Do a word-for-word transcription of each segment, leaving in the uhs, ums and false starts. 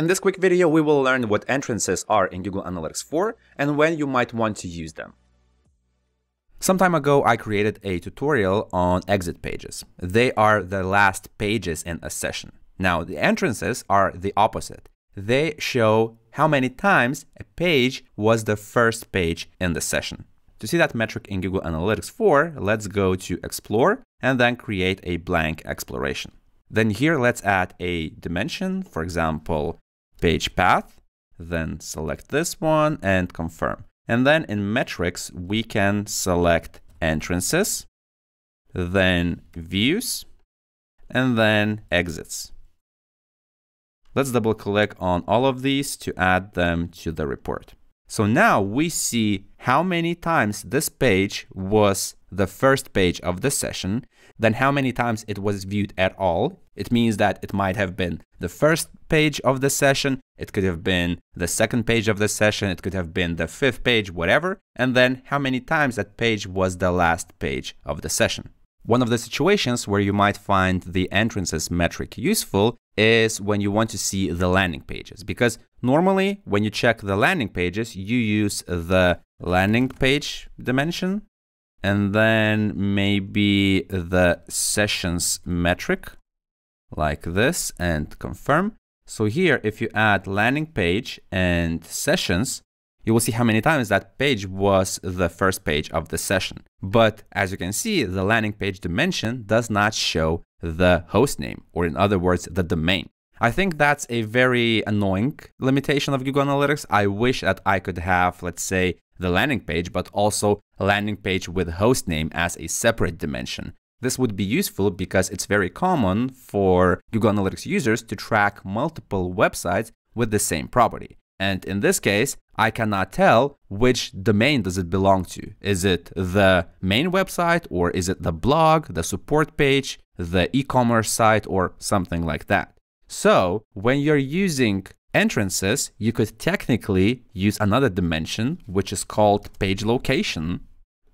In this quick video, we will learn what entrances are in Google Analytics four and when you might want to use them. Some time ago, I created a tutorial on exit pages. They are the last pages in a session. Now, the entrances are the opposite. They show how many times a page was the first page in the session. To see that metric in Google Analytics four, let's go to Explore and then create a blank exploration. Then here, let's add a dimension, for example, page path, then select this one and confirm. And then in metrics, we can select entrances, then views, and then exits. Let's double click on all of these to add them to the report. So now we see how many times this page was the first page of the session, then how many times it was viewed at all. It means that it might have been the first page of the session, it could have been the second page of the session, it could have been the fifth page, whatever, and then how many times that page was the last page of the session. One of the situations where you might find the entrances metric useful is when you want to see the landing pages, because normally when you check the landing pages, you use the landing page dimension and then maybe the sessions metric like this and confirm. So here, if you add landing page and sessions, you will see how many times that page was the first page of the session. But as you can see, the landing page dimension does not show the host name, or in other words, the domain. I think that's a very annoying limitation of Google Analytics. I wish that I could have, let's say, the landing page, but also a landing page with host name as a separate dimension. This would be useful because it's very common for Google Analytics users to track multiple websites with the same property. And in this case, I cannot tell which domain does it belong to. Is it the main website, or is it the blog, the support page, the e-commerce site, or something like that? So when you're using entrances, you could technically use another dimension, which is called page location.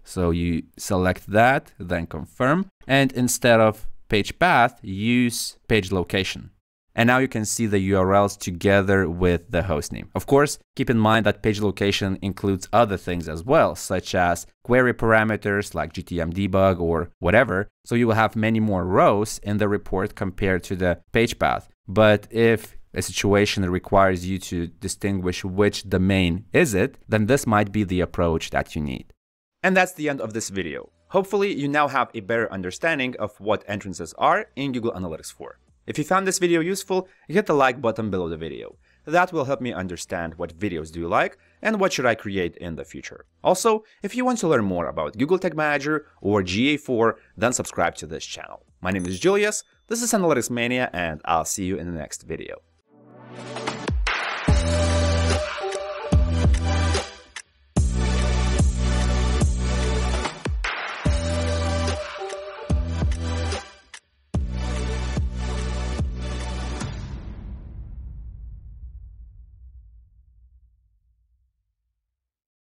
So you select that, then confirm, and instead of page path, use page location. And now you can see the U R Ls together with the hostname. Of course, keep in mind that page location includes other things as well, such as query parameters like G T M debug or whatever. So you will have many more rows in the report compared to the page path. But if a situation requires you to distinguish which domain is it, then this might be the approach that you need. And that's the end of this video. Hopefully you now have a better understanding of what entrances are in Google Analytics four. If you found this video useful, hit the like button below the video. That will help me understand what videos do you like and what should I create in the future. Also, if you want to learn more about Google Tag Manager or G A four, then subscribe to this channel. My name is Julius, this is Analytics Mania, and I'll see you in the next video.